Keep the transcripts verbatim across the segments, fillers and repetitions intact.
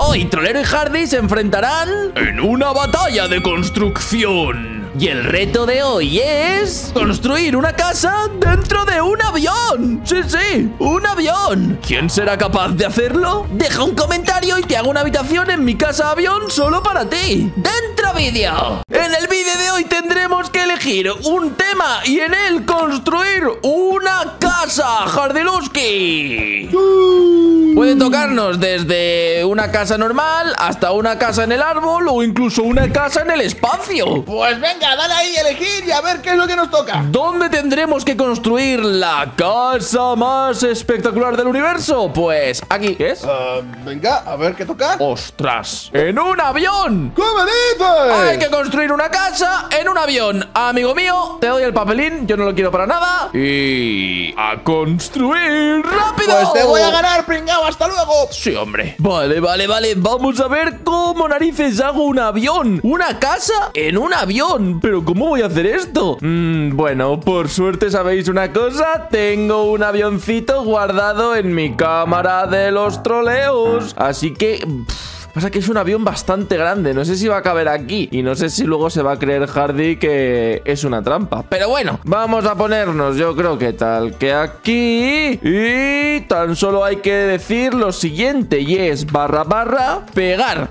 Hoy Trolero y Hardy se enfrentarán en una batalla de construcción. Y el reto de hoy es construir una casa dentro de un avión. Sí, sí, un avión. ¿Quién será capaz de hacerlo? Deja un comentario y te hago una habitación en mi casa avión solo para ti. ¡Dentro vídeo! En el vídeo de hoy tendremos que elegir un tema y en él construir una casa. Hardelowski. Puede tocarnos desde una casa normal hasta una casa en el árbol o incluso una casa en el espacio. Pues venga, dale ahí, elegir y a ver qué es lo que nos toca. ¿Dónde tendremos que construir la casa más espectacular del universo? Pues aquí, ¿qué es? Uh, venga, a ver qué toca. ¡Ostras! ¡En un avión! ¿Cómo dices? Hay que construir una casa en un avión. Amigo mío, te doy el papelín, yo no lo quiero para nada. Y... ¡a construir! ¡Rápido! Pues te voy a ganar, pringao. ¡Hasta luego! Sí, hombre. Vale, vale, vale. Vamos a ver cómo narices hago un avión. Una casa en un avión. Pero ¿cómo voy a hacer esto? Mm, bueno, por suerte, ¿sabéis una cosa? Tengo un avioncito guardado en mi cámara de los troleos. Así que... Pff. Pasa que es un avión bastante grande. No sé si va a caber aquí. Y no sé si luego se va a creer Hardy que es una trampa. Pero bueno, vamos a ponernos, yo creo que tal que aquí. Y tan solo hay que decir lo siguiente. Y es barra barra pegar.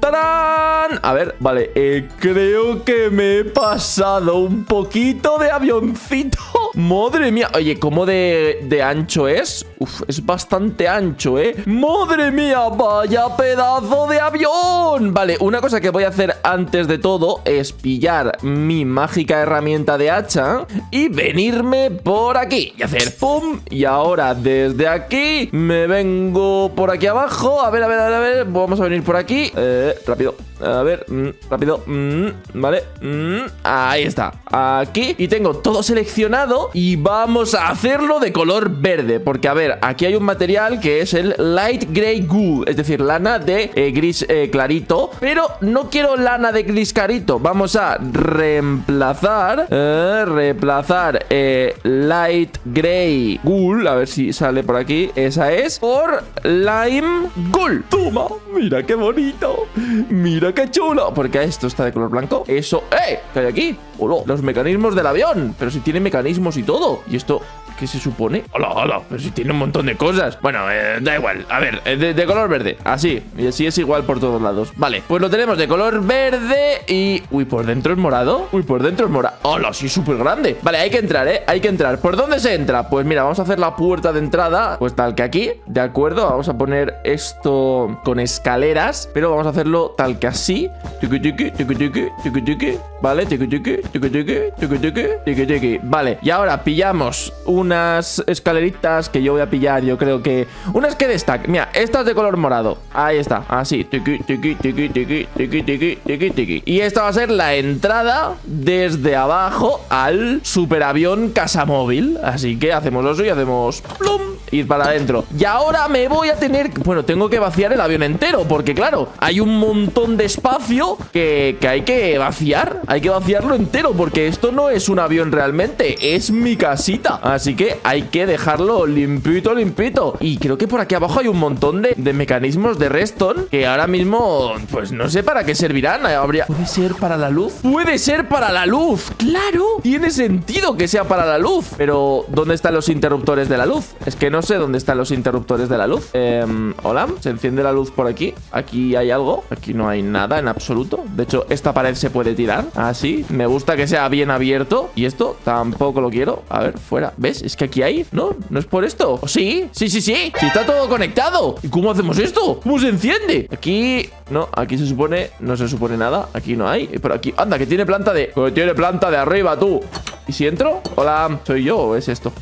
¡Tarán! A ver, vale, eh, creo que me he pasado un poquito de avioncito. Madre mía, oye, ¿cómo de, de ancho es? Uf, es bastante ancho, ¿eh? Madre mía, vaya pedazo de avión. Vale, una cosa que voy a hacer antes de todo es pillar mi mágica herramienta de hacha y venirme por aquí y hacer pum. Y ahora desde aquí me vengo por aquí abajo. A ver, a ver, a ver, a ver. Vamos a venir por aquí. Eh... Rápido, a ver, mmm, rápido, mmm, vale, mmm, ahí está, aquí, y tengo todo seleccionado y vamos a hacerlo de color verde, porque a ver, aquí hay un material que es el light grey wool, es decir, lana de eh, gris eh, clarito, pero no quiero lana de gris clarito, vamos a reemplazar, eh, reemplazar eh, light grey wool, a ver si sale por aquí, esa es, por lime wool, toma, mira qué bonito. Mira qué chulo. Porque esto está de color blanco. Eso, ¡eh! ¿Qué hay aquí? ¡Hola! Los mecanismos del avión. Pero si tiene mecanismos y todo. Y esto... ¿qué se supone? ¡Hola, hola! Pero si tiene un montón de cosas. Bueno, eh, da igual. A ver, eh, de, de color verde. Así. Y así es igual por todos lados. Vale, pues lo tenemos de color verde y... uy, por dentro es morado. Uy, por dentro es morado. ¡Hola! Sí, súper grande. Vale, hay que entrar, ¿eh? Hay que entrar. ¿Por dónde se entra? Pues mira, vamos a hacer la puerta de entrada. Pues tal que aquí. De acuerdo. Vamos a poner esto con escaleras. Pero vamos a hacerlo tal que así. Tuki, tuki, tuki, tuki, tuki, tuki. Vale, tuki, tuki, tuki, tuki, tuki, tuki, tuki, tuki. Vale, y ahora pillamos un... unas escaleritas que yo voy a pillar. Yo creo que... unas que destacan. Mira, estas de color morado. Ahí está. Así. Tiki, tiki, tiki, tiki, tiki, tiki, tiki, tiki. Y esta va a ser la entrada desde abajo al superavión casamóvil. Así que hacemos eso y hacemos... plum. Ir para adentro. Y ahora me voy a tener... bueno, tengo que vaciar el avión entero. Porque claro, hay un montón de espacio que, que hay que vaciar. Hay que vaciarlo entero. Porque esto no es un avión realmente. Es mi casita. Así que hay que dejarlo limpito, limpito. Y creo que por aquí abajo hay un montón de, de mecanismos de redstone. Que ahora mismo, pues no sé para qué servirán. Habría... ¿puede ser para la luz? ¡Puede ser para la luz! ¡Claro! Tiene sentido que sea para la luz. Pero, ¿dónde están los interruptores de la luz? Es que no No sé dónde están los interruptores de la luz. eh, Hola, se enciende la luz por aquí. Aquí hay algo, aquí no hay nada en absoluto. De hecho, esta pared se puede tirar. Así, me gusta que sea bien abierto. Y esto tampoco lo quiero. A ver, fuera, ¿ves? Es que aquí hay... no, no es por esto. ¿Oh, sí? Sí, sí, sí. Sí, está todo conectado. ¿Y cómo hacemos esto? ¿Cómo se enciende? Aquí... no, aquí se supone... no se supone nada. Aquí no hay. Pero aquí... anda, que tiene planta de... que tiene planta de arriba, tú. ¿Y si entro? Hola, ¿soy yo o es esto?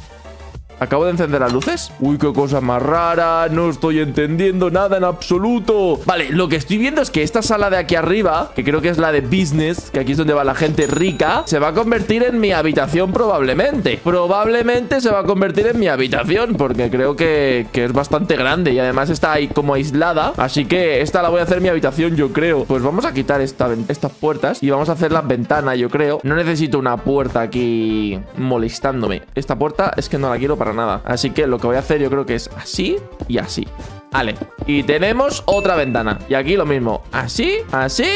¿Acabo de encender las luces? Uy, qué cosa más rara. No estoy entendiendo nada en absoluto. Vale, lo que estoy viendo es que esta sala de aquí arriba, que creo que es la de business, que aquí es donde va la gente rica, se va a convertir en mi habitación probablemente. Probablemente se va a convertir en mi habitación, porque creo que, que es bastante grande. Y además está ahí como aislada. Así que esta la voy a hacer mi habitación, yo creo. Pues vamos a quitar esta, estas puertas y vamos a hacer las ventanas, yo creo. No necesito una puerta aquí molestándome. Esta puerta es que no la quiero para para nada. Así que lo que voy a hacer yo creo que es así y así. Vale, y tenemos otra ventana. Y aquí lo mismo, así, así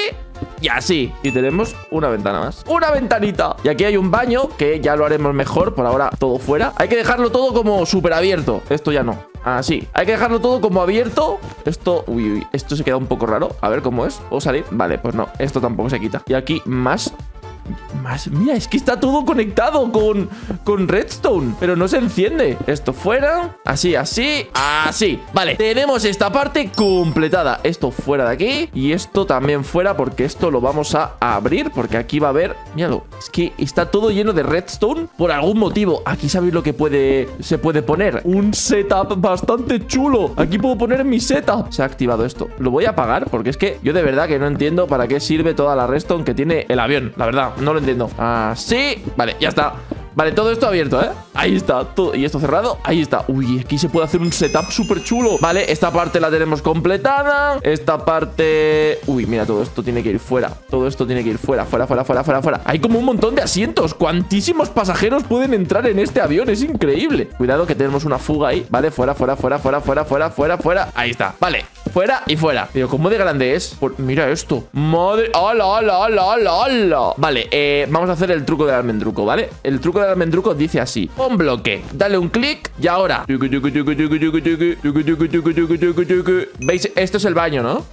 y así. Y tenemos una ventana más. ¡Una ventanita! Y aquí hay un baño, que ya lo haremos mejor. Por ahora todo fuera. Hay que dejarlo todo como súper abierto. Esto ya no. Así. Hay que dejarlo todo como abierto. Esto... Uy, uy. Esto se queda un poco raro. A ver cómo es. ¿Puedo salir? Vale, pues no. Esto tampoco se quita. Y aquí más... Más, mira, es que está todo conectado con, con redstone, pero no se enciende. Esto fuera, así, así, así. Vale, tenemos esta parte completada. Esto fuera de aquí y esto también fuera, porque esto lo vamos a abrir, porque aquí va a haber... Míralo, es que está todo lleno de redstone por algún motivo. Aquí sabéis lo que puede se puede poner. Un setup bastante chulo. Aquí puedo poner mi setup. Se ha activado esto. Lo voy a apagar porque es que yo de verdad que no entiendo para qué sirve toda la redstone que tiene el avión, la verdad. No lo entiendo. Así. Vale, ya está. Vale, todo esto abierto, ¿eh? Ahí está todo. Y esto cerrado, ahí está. Uy, aquí se puede hacer un setup súper chulo. Vale, esta parte la tenemos completada. Esta parte... Uy, mira, todo esto tiene que ir fuera. Todo esto tiene que ir fuera, fuera, fuera, fuera, fuera, fuera. Hay como un montón de asientos. Cuantísimos pasajeros pueden entrar en este avión. Es increíble. Cuidado que tenemos una fuga ahí. Vale, fuera, fuera, fuera, fuera, fuera, fuera, fuera, fuera. Ahí está. Vale, fuera y fuera. Pero ¿cómo de grande es? Por... Mira esto. Madre... ¡Hala, hala, hala, hala, hala! Vale, eh, vamos a hacer el truco del almendruco, ¿vale? El truco del almendruco dice así: un bloque, dale un clic y ahora... ¿Veis? Esto es el baño, ¿no?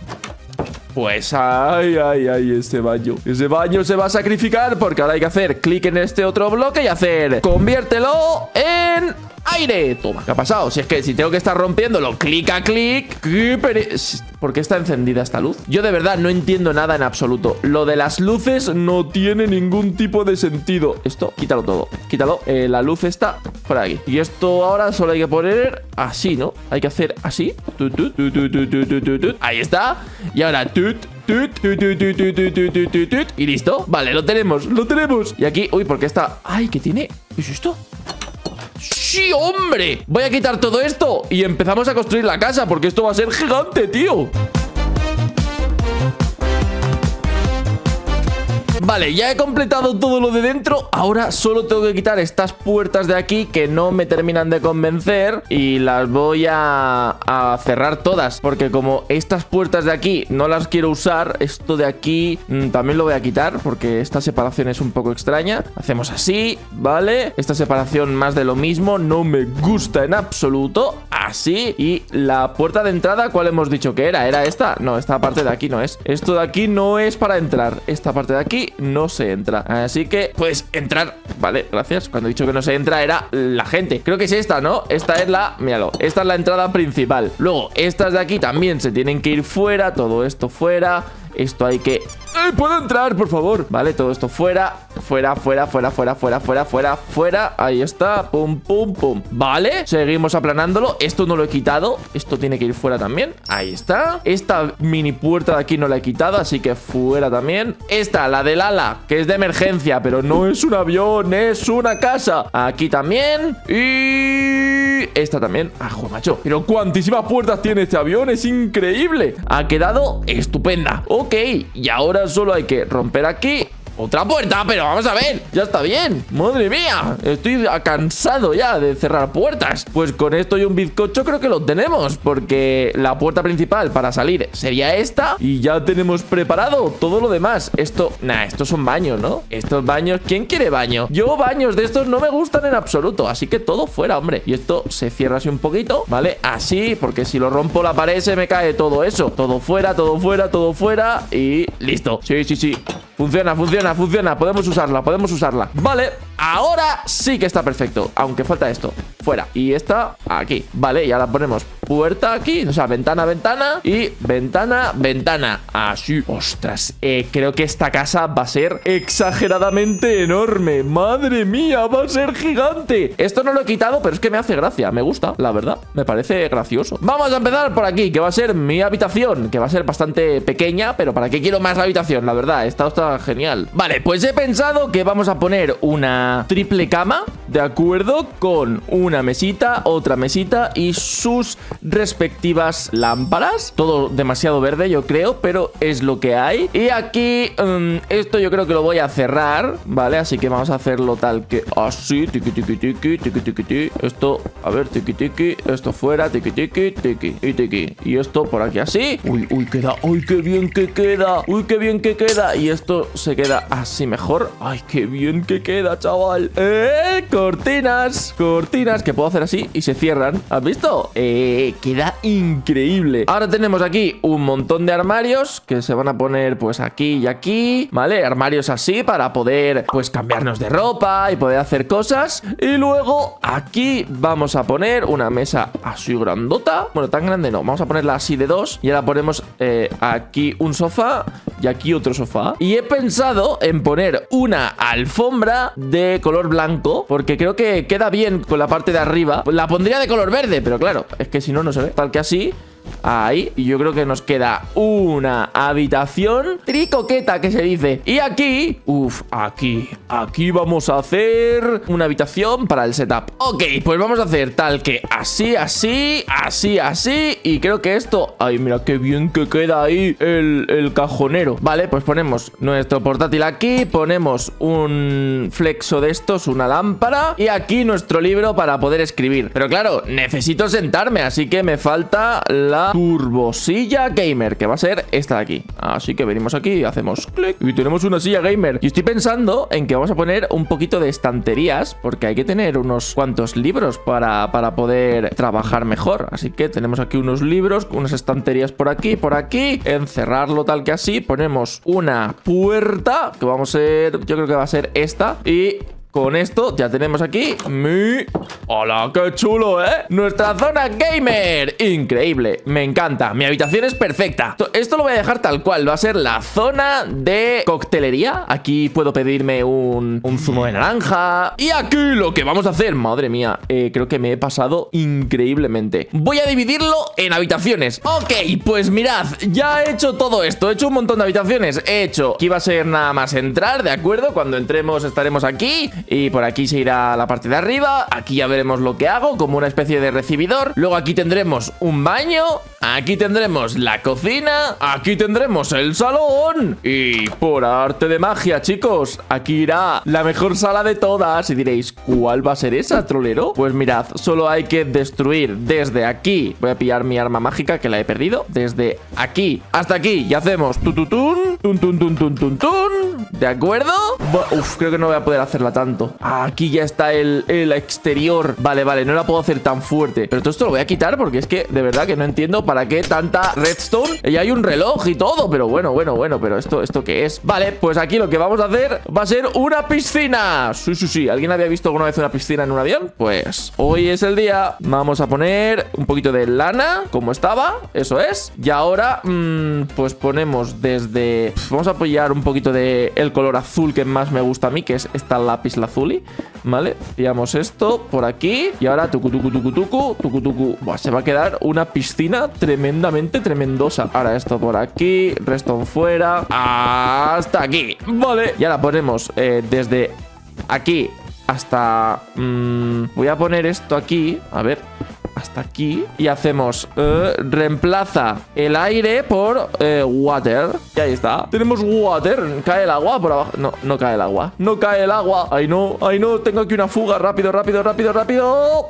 Pues ay, ay, ay, este baño. Ese baño se va a sacrificar porque ahora hay que hacer clic en este otro bloque y hacer... Conviértelo en... aire. Toma, ¿qué ha pasado? Si es que si tengo que estar rompiéndolo clic a clic. ¿Por qué está encendida esta luz? Yo de verdad no entiendo nada en absoluto. Lo de las luces no tiene ningún tipo de sentido. Esto, quítalo todo. Quítalo, eh, la luz está por aquí. Y esto ahora solo hay que poner así, ¿no? Hay que hacer así. Ahí está. Y ahora tut, tut, tut, tut, tut, tut, tut, tut, tut. Y listo. Vale, lo tenemos, lo tenemos. Y aquí, uy, porque está... Ay, ¿qué tiene? ¿Qué es esto? ¡Sí, hombre! Voy a quitar todo esto y empezamos a construir la casa, porque esto va a ser gigante, tío. Vale, ya he completado todo lo de dentro. Ahora solo tengo que quitar estas puertas de aquí, que no me terminan de convencer, y las voy a, a cerrar todas, porque como estas puertas de aquí no las quiero usar, esto de aquí mmm, también lo voy a quitar, porque esta separación es un poco extraña. Hacemos así, ¿vale? Esta separación más de lo mismo, no me gusta en absoluto. Así. Y la puerta de entrada, ¿cuál hemos dicho que era? ¿Era esta? No, esta parte de aquí no es. Esto de aquí no es para entrar. Esta parte de aquí no se entra, así que puedes entrar. Vale, gracias, cuando he dicho que no se entra era la gente, creo que es esta, ¿no? Esta es la, míralo, esta es la entrada principal. Luego, estas de aquí también se tienen que ir fuera, todo esto fuera. Esto hay que... ¡Eh, puedo entrar, por favor! Vale, todo esto fuera. Fuera, fuera, fuera, fuera, fuera, fuera, fuera, fuera. Ahí está, pum, pum, pum. Vale, seguimos aplanándolo. Esto no lo he quitado, esto tiene que ir fuera también. Ahí está, esta mini puerta de aquí no la he quitado, así que fuera también. Esta, la del ala, que es de emergencia, pero no es un avión, es una casa. Aquí también. Y... esta también. ¡Ah, joder, macho! Pero cuantísimas puertas tiene este avión, es increíble. Ha quedado estupenda. Ok, y ahora solo hay que romper aquí otra puerta, pero vamos a ver, ya está bien. Madre mía, estoy cansado ya de cerrar puertas. Pues con esto y un bizcocho creo que lo tenemos, porque la puerta principal para salir sería esta, y ya tenemos preparado todo lo demás. Esto, nah, estos son baños, ¿no? Estos baños, ¿quién quiere baño? Yo baños de estos no me gustan en absoluto, así que todo fuera, hombre. Y esto se cierra así un poquito, ¿vale? Así, porque si lo rompo la pared se me cae todo eso. Todo fuera, todo fuera, todo fuera. Y listo, sí, sí, sí. Funciona, funciona, funciona. Podemos usarla, podemos usarla. Vale, ahora sí que está perfecto. Aunque falta esto. Fuera. Y esta aquí. Vale, y ahora ponemos puerta aquí. O sea, ventana, ventana. Y ventana, ventana. Así. Ostras, eh, creo que esta casa va a ser exageradamente enorme. Madre mía, va a ser gigante. Esto no lo he quitado, pero es que me hace gracia. Me gusta, la verdad. Me parece gracioso. Vamos a empezar por aquí, que va a ser mi habitación, que va a ser bastante pequeña, pero ¿para qué quiero más habitación? La verdad, esta está genial. Vale, pues he pensado que vamos a poner una triple cama, de acuerdo, con una mesita, otra mesita y sus respectivas lámparas. Todo demasiado verde, yo creo, pero es lo que hay. Y aquí um, esto yo creo que lo voy a cerrar, ¿vale? Así que vamos a hacerlo tal que así, tiqui, tiqui, tiqui, tiqui, tiqui, tiqui. Esto, a ver, tiqui, tiqui, esto fuera, tiqui, tiqui, tiqui, y tiqui. Y esto por aquí así. Uy, uy, queda, uy, qué bien que queda, uy, qué bien que queda. Y esto se queda así mejor. Ay, qué bien que queda, chaval. Eh, cortinas, cortinas, que puedo hacer así y se cierran. ¿Has visto? Eh, queda increíble. Ahora tenemos aquí un montón de armarios que se van a poner pues aquí y aquí, ¿vale? Armarios así para poder pues cambiarnos de ropa y poder hacer cosas. Y luego aquí vamos a poner una mesa así grandota. Bueno, tan grande no, vamos a ponerla así de dos. Y ahora ponemos eh, aquí un sofá y aquí otro sofá. Y he pensado en poner una alfombra de color blanco, porque creo que queda bien con la parte de arriba. La pondría de color verde, pero claro, es que si no, no se ve. Tal que así. Ahí, y yo creo que nos queda una habitación tricoqueta, que se dice. Y aquí, uff, aquí, aquí vamos a hacer una habitación para el setup. Ok, pues vamos a hacer tal que así, así, así, así. Y creo que esto, ay, mira qué bien que queda ahí el, el cajonero. Vale, pues ponemos nuestro portátil aquí, ponemos un flexo de estos, una lámpara. Y aquí nuestro libro para poder escribir. Pero claro, necesito sentarme, así que me falta la turbosilla gamer, que va a ser esta de aquí. Así que venimos aquí y hacemos clic y tenemos una silla gamer. Y estoy pensando en que vamos a poner un poquito de estanterías, porque hay que tener unos cuantos libros para, para poder trabajar mejor. Así que tenemos aquí unos libros, unas estanterías por aquí, por aquí. Encerrarlo tal que así. Ponemos una puerta que vamos a ser, yo creo que va a ser esta. Y con esto ya tenemos aquí mi... ¡Hola, qué chulo, eh! Nuestra zona gamer. Increíble, me encanta. Mi habitación es perfecta. Esto, esto lo voy a dejar tal cual. Va a ser la zona de coctelería. Aquí puedo pedirme un, un zumo de naranja. Y aquí lo que vamos a hacer... Madre mía, eh, creo que me he pasado increíblemente. Voy a dividirlo en habitaciones. Ok, pues mirad, ya he hecho todo esto. He hecho un montón de habitaciones. He hecho... Aquí va a ser nada más entrar, ¿de acuerdo? Cuando entremos estaremos aquí... Y por aquí se irá la parte de arriba. Aquí ya veremos lo que hago, como una especie de recibidor. Luego aquí tendremos un baño. Aquí tendremos la cocina. Aquí tendremos el salón. Y por arte de magia, chicos, aquí irá la mejor sala de todas. Y diréis, ¿cuál va a ser esa, trolero? Pues mirad, solo hay que destruir desde aquí. Voy a pillar mi arma mágica, que la he perdido. Desde aquí hasta aquí. Y hacemos tututun, tun, tun, tun, tun, tun, tun. ¿De acuerdo? Uf, creo que no voy a poder hacerla tan... Ah, aquí ya está el, el exterior. Vale, vale, no la puedo hacer tan fuerte. Pero todo esto lo voy a quitar porque es que de verdad que no entiendo para qué tanta redstone. Y hay un reloj y todo, pero bueno, bueno, bueno. Pero esto, ¿esto qué es? Vale, pues aquí lo que vamos a hacer va a ser una piscina. Sí, sí, sí, ¿alguien había visto alguna vez una piscina en un avión? Pues hoy es el día. Vamos a poner un poquito de lana, como estaba, eso es. Y ahora, mmm, pues ponemos desde... Vamos a apoyar un poquito de el color azul que más me gusta a mí, que es esta lápiz lazuli, ¿vale? Pillamos esto por aquí y ahora tucu, tucu, tucu, tucu, tucu, tucu. Buah, se va a quedar una piscina tremendamente tremendosa. Ahora esto por aquí, redstone fuera, hasta aquí, ¿vale? Y ahora ponemos eh, desde aquí hasta... Mmm, voy a poner esto aquí, a ver... hasta aquí y hacemos eh, reemplaza el aire por eh, water y ahí está, tenemos water. Cae el agua por abajo, no, no cae el agua, no cae el agua, ay no, ay no, tengo aquí una fuga, rápido, rápido, rápido, rápido.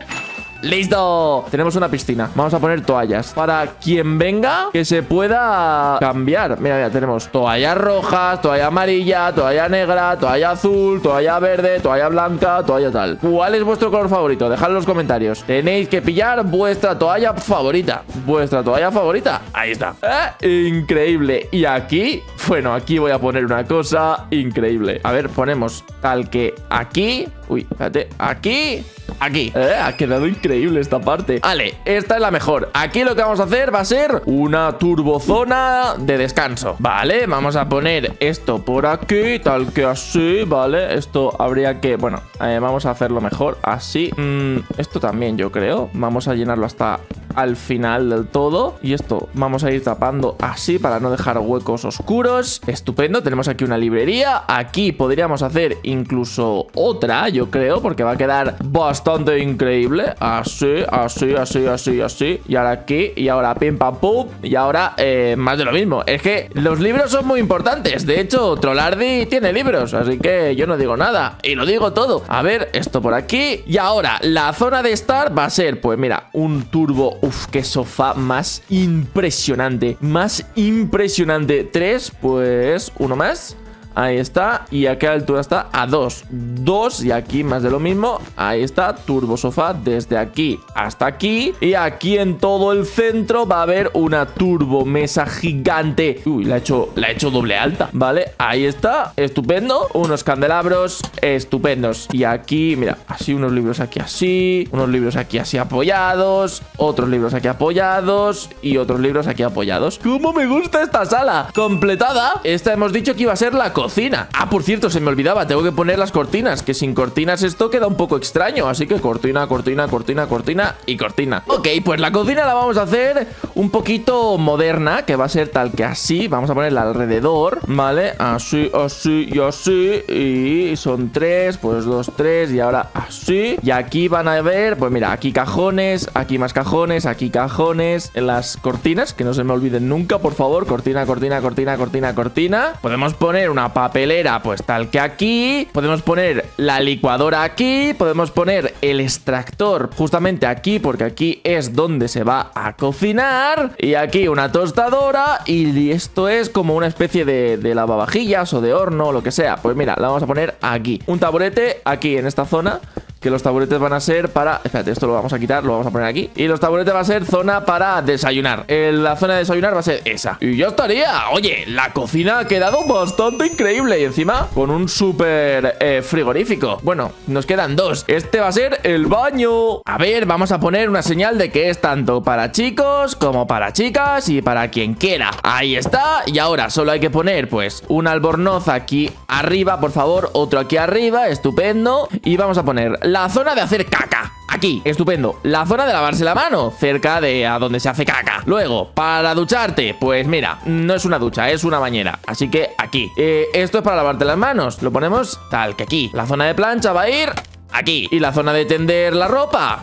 ¡Listo! Tenemos una piscina. Vamos a poner toallas para quien venga que se pueda cambiar. Mira, mira, tenemos toallas rojas, toalla amarilla, toalla negra, toalla azul, toalla verde, toalla blanca, toalla tal. ¿Cuál es vuestro color favorito? Dejadlo en los comentarios. Tenéis que pillar vuestra toalla favorita. Vuestra toalla favorita. Ahí está. ¿Eh? Increíble. Y aquí, bueno, aquí voy a poner una cosa increíble. A ver, ponemos tal que aquí. Uy, espérate. Aquí. Aquí. ¿Eh? Ha quedado increíble. Increíble esta parte. Vale, esta es la mejor. Aquí lo que vamos a hacer va a ser una turbozona de descanso. Vale, vamos a poner esto por aquí, tal que así, ¿vale? Esto habría que... Bueno, eh, vamos a hacerlo mejor así. Mm, esto también, yo creo. Vamos a llenarlo hasta... al final del todo. Y esto vamos a ir tapando así para no dejar huecos oscuros. libros. Estupendo, tenemos aquí una librería. Aquí podríamos hacer incluso otra, yo creo, porque va a quedar bastante increíble. Así, así, así, así, así. Y ahora aquí, y ahora pim pam pum. Y ahora eh, más de lo mismo. Es que los libros son muy importantes. De hecho, Trolardi tiene libros, así que yo no digo nada y lo digo todo. A ver, esto por aquí. Y ahora, la zona de estar va a ser, pues mira, un turbo. Uf, qué sofá más impresionante. Más impresionante. Tres, pues uno más. Ahí está. ¿Y a qué altura está? A dos. Dos. Y aquí más de lo mismo. Ahí está. Turbo sofá desde aquí hasta aquí. Y aquí en todo el centro va a haber una turbo mesa gigante. Uy, la he hecho, la he hecho doble alta. Vale. Ahí está. Estupendo. Unos candelabros estupendos. Y aquí, mira, así unos libros aquí así. Unos libros aquí así apoyados. Otros libros aquí apoyados. Y otros libros aquí apoyados. ¡Cómo me gusta esta sala! Completada. Esta hemos dicho que iba a ser la cocina. Ah, por cierto, se me olvidaba, tengo que poner las cortinas, que sin cortinas esto queda un poco extraño. Así que cortina, cortina, cortina, cortina y cortina. Ok, pues la cocina la vamos a hacer un poquito moderna, que va a ser tal que así. Vamos a ponerla alrededor, ¿vale? Así, así y así. Y son tres, pues dos, tres. Y ahora así. Y aquí van a ver, pues mira, aquí cajones, aquí más cajones, aquí cajones. Las cortinas, que no se me olviden nunca, por favor. Cortina, cortina, cortina, cortina, cortina. Podemos poner una papelera, pues tal que aquí. Podemos poner la licuadora aquí. Podemos poner el extractor justamente aquí, porque aquí es donde se va a cocinar. Y aquí una tostadora. Y esto es como una especie de, de lavavajillas o de horno o lo que sea. Pues mira, la vamos a poner aquí. Un taburete aquí en esta zona, que los taburetes van a ser para... Espérate, esto lo vamos a quitar, lo vamos a poner aquí. Y los taburetes va a ser zona para desayunar. La zona de desayunar va a ser esa. Y ya estaría. Oye, la cocina ha quedado bastante increíble. Y encima con un súper eh, frigorífico. Bueno, nos quedan dos. Este va a ser el baño. A ver, vamos a poner una señal de que es tanto para chicos como para chicas y para quien quiera. Ahí está. Y ahora solo hay que poner, pues, un albornoz aquí arriba, por favor. Otro aquí arriba. Estupendo. Y vamos a poner... la zona de hacer caca. Aquí, estupendo. La zona de lavarse la mano, cerca de a donde se hace caca. Luego, para ducharte, pues mira, no es una ducha, es una bañera. Así que aquí. Eh, esto es para lavarte las manos. Lo ponemos tal que aquí. La zona de plancha va a ir... aquí. Y la zona de tender la ropa,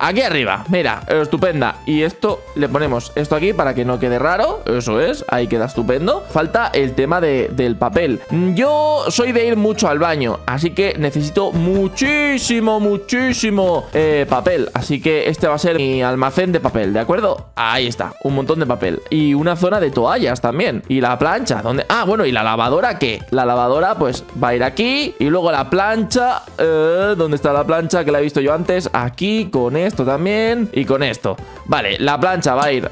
aquí arriba, mira, estupenda. Y esto, le ponemos esto aquí para que no quede raro, eso es, ahí queda estupendo. Falta el tema de, del papel. Yo soy de ir mucho al baño, así que necesito muchísimo, muchísimo eh, papel. Así que este va a ser mi almacén de papel, ¿de acuerdo? Ahí está, un montón de papel. Y una zona de toallas también. Y la plancha, ¿dónde? Ah, bueno, ¿y la lavadora qué? La lavadora pues va a ir aquí. Y luego la plancha, eh, donde ¿dónde está la plancha? Que la he visto yo antes. Aquí, con esto también. Y con esto. Vale, la plancha va a ir...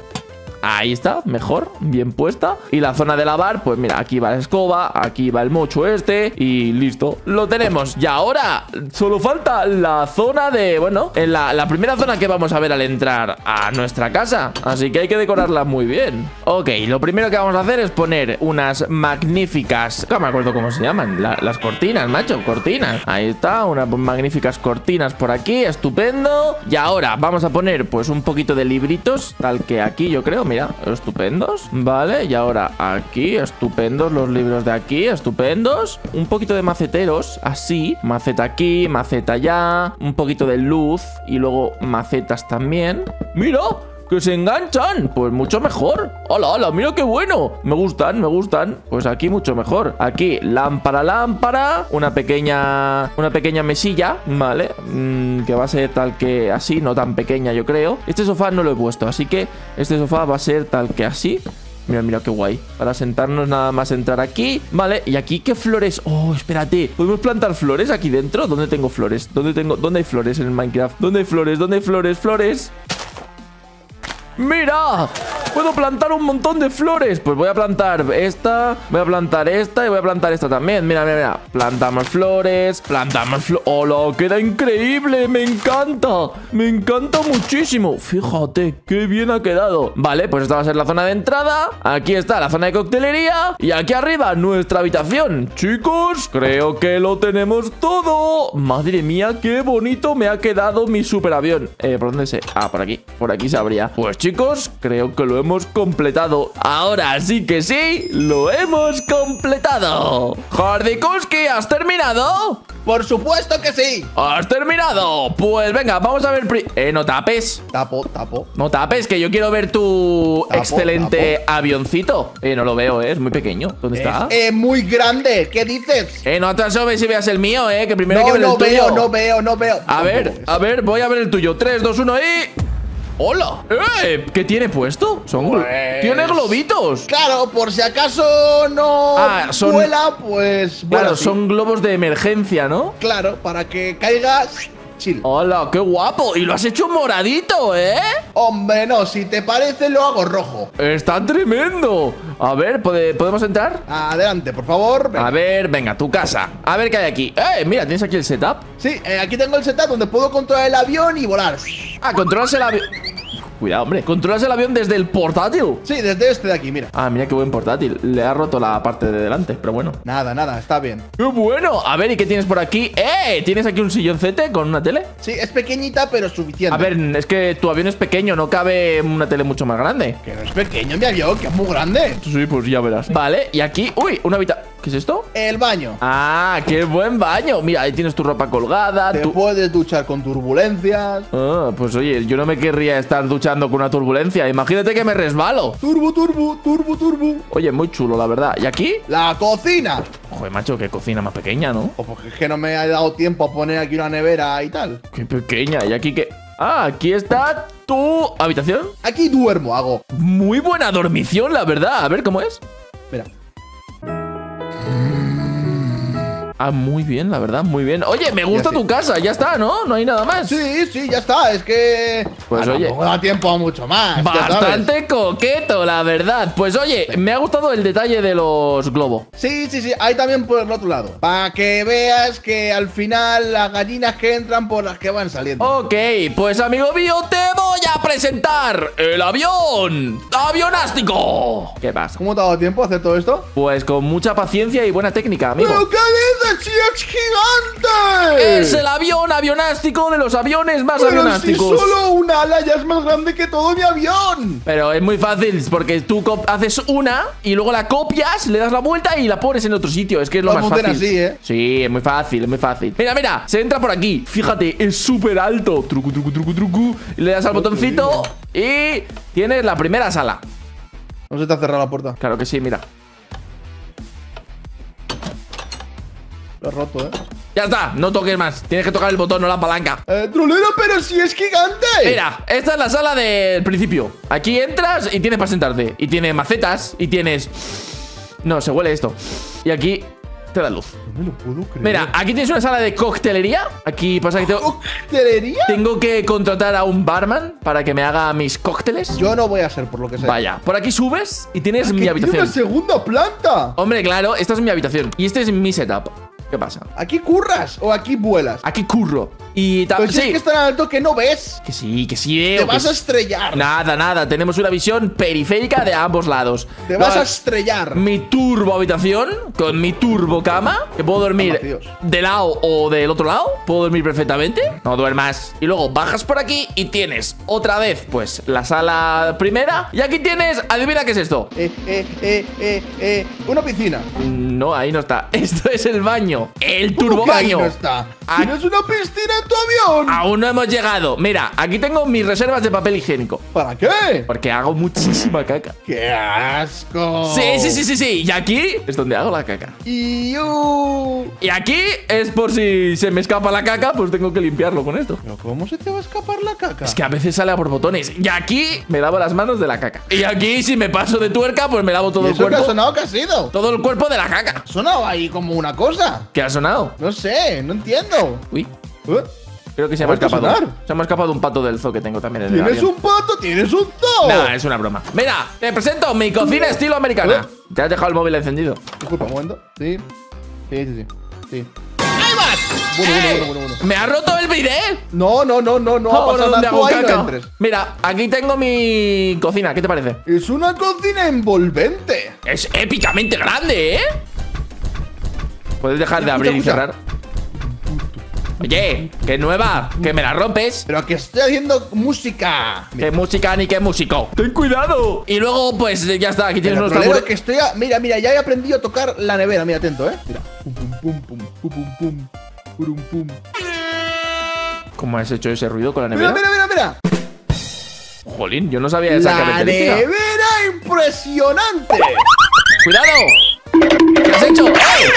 ahí está, mejor, bien puesta. Y la zona de lavar, pues mira, aquí va la escoba, aquí va el mocho este. Y listo, lo tenemos. Y ahora solo falta la zona de... bueno, en la, la primera zona que vamos a ver al entrar a nuestra casa. Así que hay que decorarla muy bien. Ok, lo primero que vamos a hacer es poner unas magníficas... no me acuerdo cómo se llaman, la, las cortinas, macho, cortinas. Ahí está, unas magníficas cortinas por aquí, estupendo. Y ahora vamos a poner pues un poquito de libritos, tal que aquí yo creo, mira. Estupendos, vale, y ahora aquí, estupendos los libros de aquí, estupendos, un poquito de maceteros, así, maceta aquí, maceta allá, un poquito de luz y luego macetas también. ¡Mira! ¡Que se enganchan! Pues mucho mejor. ¡Hola, hola! ¡Mira qué bueno! Me gustan, me gustan. Pues aquí mucho mejor. Aquí, lámpara, lámpara. Una pequeña... una pequeña mesilla, ¿vale? Mm, que va a ser tal que así, no tan pequeña yo creo. Este sofá no lo he puesto, así que este sofá va a ser tal que así. Mira, mira qué guay. Para sentarnos nada más entrar aquí. Vale, y aquí qué flores. Oh, espérate. ¿Podemos plantar flores aquí dentro? ¿Dónde tengo flores? ¿Dónde tengo? ¿Dónde hay flores en el Minecraft? ¿Dónde hay flores? ¿Dónde hay flores? ¡Flores! ¡Mira! Puedo plantar un montón de flores. Pues voy a plantar esta, voy a plantar esta y voy a plantar esta también. Mira, mira, mira. Plantamos flores, plantamos flores. ¡Hola! ¡Queda increíble! ¡Me encanta! ¡Me encanta muchísimo! Fíjate, qué bien ha quedado. Vale, pues esta va a ser la zona de entrada. Aquí está la zona de coctelería. Y aquí arriba, nuestra habitación. Chicos, creo que lo tenemos todo. ¡Madre mía! ¡Qué bonito me ha quedado mi superavión! Eh, ¿por dónde se...? Ah, por aquí. Por aquí se abría. Pues chicos, creo que lo hemos hemos completado. Ahora sí que sí, lo hemos completado. Hardy Cosque, ¿has terminado? Por supuesto que sí. ¿Has terminado? Pues venga, vamos a ver... Eh, no tapes. Tapo, tapo. No tapes, que yo quiero ver tu tapo, excelente tapo. avioncito. Eh, no lo veo, eh, es muy pequeño. ¿Dónde es, está? Eh, muy grande. ¿Qué dices? Eh, no te asomes y veas el mío, eh, que primero no, hay que ver no el tuyo. No, no veo, no veo. A ver, a ver, voy a ver el tuyo. tres, dos, uno y... ¡Hola! ¡Eh! ¿Qué tiene puesto? Son pues... ¡Tiene globitos! Claro, por si acaso no ah, son... vuela, pues... Claro, bueno, son globos de emergencia, ¿no? Claro, para que caigas... Chill. ¡Hola! ¡Qué guapo! Y lo has hecho moradito, ¿eh? Hombre, no, si te parece lo hago rojo. ¡Está tremendo! A ver, ¿pod- ¿podemos entrar? Adelante, por favor. Venga. A ver, venga, tu casa. A ver qué hay aquí. ¡Eh! Mira, ¿tienes aquí el setup? Sí, eh, aquí tengo el setup donde puedo controlar el avión y volar. Ah, controlas el avión. Cuidado, hombre. ¿Controlas el avión desde el portátil? Sí, desde este de aquí, mira. Ah, mira qué buen portátil. Le ha roto la parte de delante, pero bueno. Nada, nada, está bien. ¡Qué bueno! A ver, ¿y qué tienes por aquí? ¡Eh! ¿Tienes aquí un silloncete con una tele? Sí, es pequeñita, pero suficiente. A ver, es que tu avión es pequeño, no cabe una tele mucho más grande. Que no es pequeño mi avión, que es muy grande. Sí, pues ya verás. Vale, y aquí... ¡Uy! Una habitación... ¿Qué es esto? El baño. Ah, qué buen baño. Mira, ahí tienes tu ropa colgada. Te tu... puedes duchar con turbulencias. Ah, pues oye, yo no me querría estar duchando con una turbulencia. Imagínate que me resbalo. Turbo, turbo, turbo, turbo. Oye, muy chulo, la verdad. ¿Y aquí? La cocina. Joder, macho, qué cocina más pequeña, ¿no? O porque es que no me ha dado tiempo a poner aquí una nevera y tal. Qué pequeña. ¿Y aquí qué? Ah, aquí está tu habitación. Aquí duermo, hago. Muy buena dormición, la verdad. A ver, ¿cómo es? Mira. Ah, muy bien, la verdad, muy bien. Oye, me gusta tu casa, ya está, ¿no? No hay nada más. Sí, sí, ya está, es que... Pues oye, no da tiempo a mucho más. Bastante coqueto, la verdad. Pues oye, me ha gustado el detalle de los globos. Sí, sí, sí, hay también por el otro lado. Para que veas que al final las gallinas que entran por las que van saliendo. Ok, pues amigo mío, te voy a presentar el avión avionástico. ¿Qué pasa? ¿Cómo te ha dado tiempo a hacer todo esto? Pues con mucha paciencia y buena técnica, amigo. ¿Pero qué dices? ¡Sí, es gigante! Es el avión avionástico de los aviones más Pero avionásticos. Si solo un ala ya es más grande que todo mi avión. Pero es muy fácil, porque tú haces una y luego la copias, le das la vuelta y la pones en otro sitio. Es que es lo, lo más fácil. Así, ¿eh? Sí, es muy fácil, es muy fácil. Mira, mira, se entra por aquí. Fíjate, es súper alto. Trucu, trucu, trucu, trucu. Le das al no botoncito y tienes la primera sala. No se te ha cerrado la puerta. Claro que sí, mira. Lo he roto, ¿eh? Ya está, no toques más. Tienes que tocar el botón, no la palanca. Eh, Trolero, pero si es gigante. Mira, esta es la sala del principio. Aquí entras y tienes para sentarte. Y tienes macetas y tienes... No, se huele esto. Y aquí te da luz. No me lo puedo creer. Mira, aquí tienes una sala de coctelería. Aquí pasa que tengo... ¿Coctelería? Tengo que contratar a un barman para que me haga mis cócteles. Yo no voy a ser, por lo que sea. Vaya, por aquí subes y tienes mi habitación. ¡Tiene una segunda planta! Hombre, claro, esta es mi habitación. Y este es mi setup. ¿Qué pasa? ¿Aquí curras o aquí vuelas? Aquí curro. Y también. Pues sí. Es que es tan alto que no ves. Que sí, que sí veo. Te vas a estrellar. Nada, nada. Tenemos una visión periférica de ambos lados. Te vas no, a estrellar. Mi turbo habitación con mi turbo cama. Que puedo dormir oh, de lado o del otro lado. Puedo dormir perfectamente. No duermas. Y luego bajas por aquí y tienes otra vez, pues, la sala primera. Y aquí tienes. Adivina qué es esto. Eh, eh, eh, eh, eh. Una piscina. No, ahí no está. Esto es el baño. El turbobaño. ¿Tienes una piscina en tu avión? Aún no hemos llegado. Mira, aquí tengo mis reservas de papel higiénico. ¿Para qué? Porque hago muchísima caca. ¡Qué asco! Sí, sí, sí, sí, sí. Y aquí es donde hago la caca. Y, uh... y aquí es por si se me escapa la caca, pues tengo que limpiarlo con esto. ¿Pero cómo se te va a escapar la caca? Es que a veces sale a por botones. Y aquí me lavo las manos de la caca. Y aquí si me paso de tuerca, pues me lavo todo el cuerpo. ¿Qué ha sonado que ha sido? Todo el cuerpo de la caca. Sonaba ahí como una cosa. ¿Qué ha sonado? No sé, no entiendo. Uy. ¿Eh? Creo que se me ha escapado. Se me ha escapado un pato del zoo que tengo también en el avión. ¿Tienes un pato? ¿Tienes un zoo? No, es una broma. Mira, te presento mi cocina estilo americana. ¿Eh? Te has dejado el móvil encendido. Disculpa, un momento. Sí. Sí, sí, sí. sí. ¡Ahí vas! Bueno, bueno, bueno, bueno, bueno. ¿Me ha roto el bidet? No, no, no, no, no. Oh, no, no hago caca. No Mira, aquí tengo mi cocina. ¿Qué te parece? Es una cocina envolvente. Es épicamente grande, ¿eh? Puedes dejar de abrir y cerrar. Oye, que nueva, que me la rompes. Pero que estoy haciendo música. Qué música ni qué músico. Ten cuidado. Y luego, pues ya está. Aquí tienes unos taburetes que estoy a... Mira, mira, ya he aprendido a tocar la nevera. Mira, atento, eh. Mira. Pum, pum, pum, pum, pum, pum, pum. ¿Cómo has hecho ese ruido con la nevera? Mira, mira, mira, mira. Jolín, yo no sabía esa característica. ¡La nevera impresionante! ¡Cuidado! ¿Qué has hecho? ¡Ey!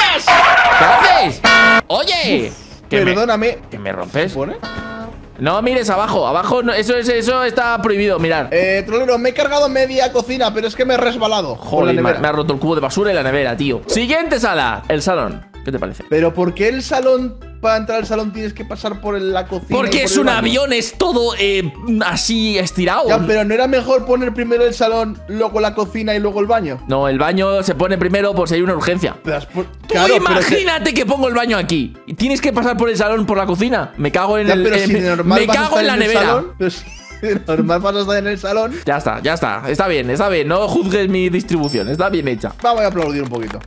¿Qué haces? ¡Oye! Que perdóname. Me, ¿Que me rompes? ¿Pone? No, mires, abajo, abajo, no, eso, eso, eso está prohibido, mirad. Eh, Trolero, me he cargado media cocina, pero es que me he resbalado. Joder, me, me ha roto el cubo de basura y la nevera, tío. Siguiente sala, el salón. ¿Qué te parece? Pero ¿por qué el salón, para entrar al salón tienes que pasar por la cocina? Porque por es un avión, es todo eh, así estirado. Ya, pero ¿no era mejor poner primero el salón, luego la cocina y luego el baño? No, el baño se pone primero por si hay una urgencia. Pero por... Tú claro, imagínate pero... que pongo el baño aquí y tienes que pasar por el salón, por la cocina. Me cago en ya, el... Pero eh, si de normal me vas cago a estar en la en nevera. El salón, pero si de normal vas a estar en el salón. Ya está, ya está, está bien, está bien. No juzgues mi distribución, está bien hecha. Vamos a aplaudir un poquito.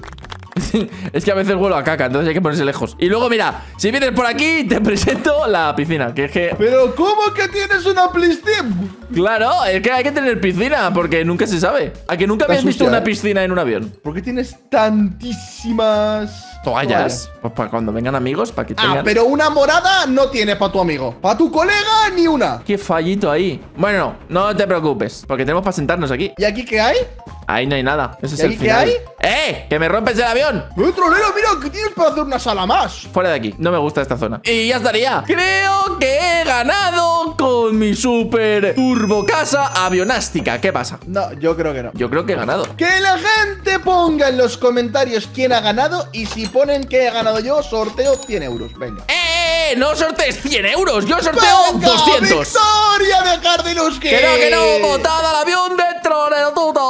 Es que a veces huelo a caca, entonces hay que ponerse lejos. Y luego, mira, si vienes por aquí, te presento la piscina, que es que... ¿Pero cómo que tienes una piscina? Claro, es que hay que tener piscina, porque nunca se sabe. ¿A que nunca habías visto una piscina en un avión? ¿Por qué tienes tantísimas...? Toallas, pues para cuando vengan amigos, para que tengan... Ah, pero una morada no tienes para tu amigo. Para tu colega, ni una. Qué fallito ahí. Bueno, no te preocupes, porque tenemos para sentarnos aquí. ¿Y aquí qué hay? Ahí no hay nada. Ese es el final. ¿Y aquí qué hay? ¡Eh! ¡Que me rompes el avión! ¡Eh, Trolero, mira! ¿Qué tienes para hacer una sala más? Fuera de aquí. No me gusta esta zona. Y ya estaría. Creo que he ganado con mi super turbo casa avionástica. ¿Qué pasa? No, yo creo que no. Yo creo que he ganado. Que la gente ponga en los comentarios quién ha ganado y si ponen que he ganado yo, sorteo cien euros. Venga. ¡Eh! ¡No sortees cien euros! ¡Yo sorteo venga, doscientos! ¡Victoria de Jardinusky! ¡Que no, que no! ¡Botada al avión de Troledudos!